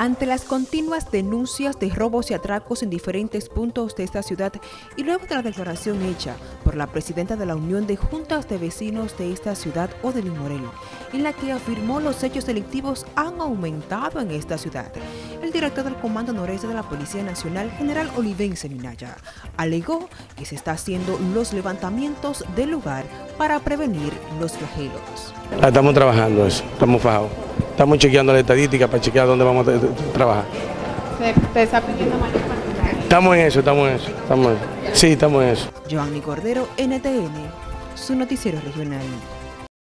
Ante las continuas denuncias de robos y atracos en diferentes puntos de esta ciudad y luego de la declaración hecha por la presidenta de la Unión de Juntas de Vecinos de esta ciudad, Odelín Moreno, en la que afirmó los hechos delictivos han aumentado en esta ciudad, el director del Comando Noreste de la Policía Nacional, general Olivense Minaya, alegó que se está haciendo los levantamientos del lugar para prevenir los flagelos. Estamos trabajando eso, estamos fajados. Estamos chequeando la estadística para chequear dónde vamos a trabajar. ¿Te está pidiendo más particular? Estamos en eso. Sí, estamos en eso. Joanny Cordero, NTN, su noticiero regional.